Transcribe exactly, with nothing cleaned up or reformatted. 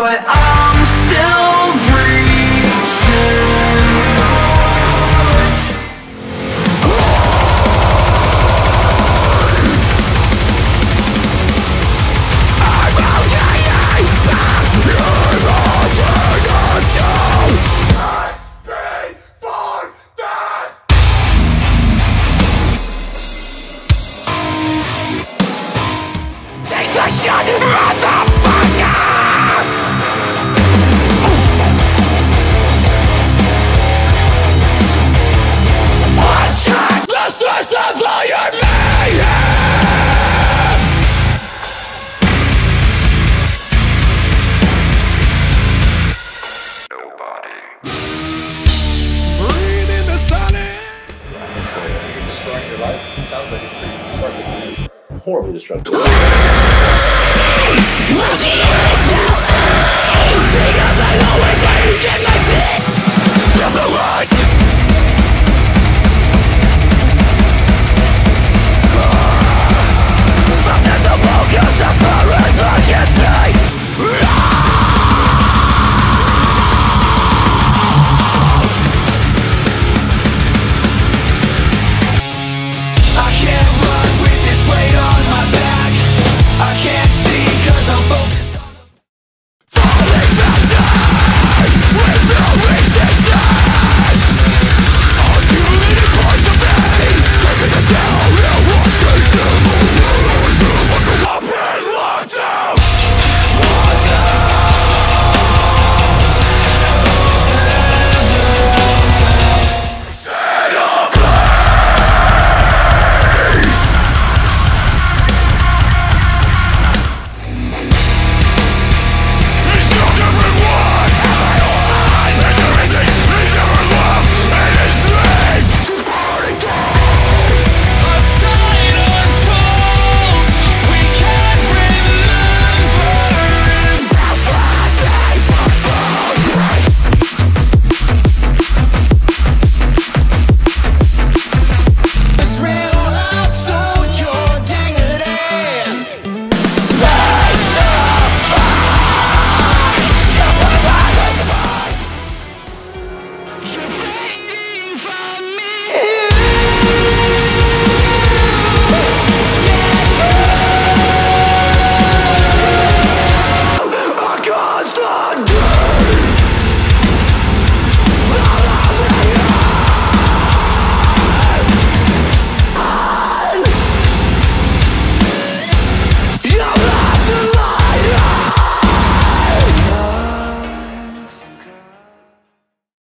but I'm still horribly destructive. Because I always try to get my feet.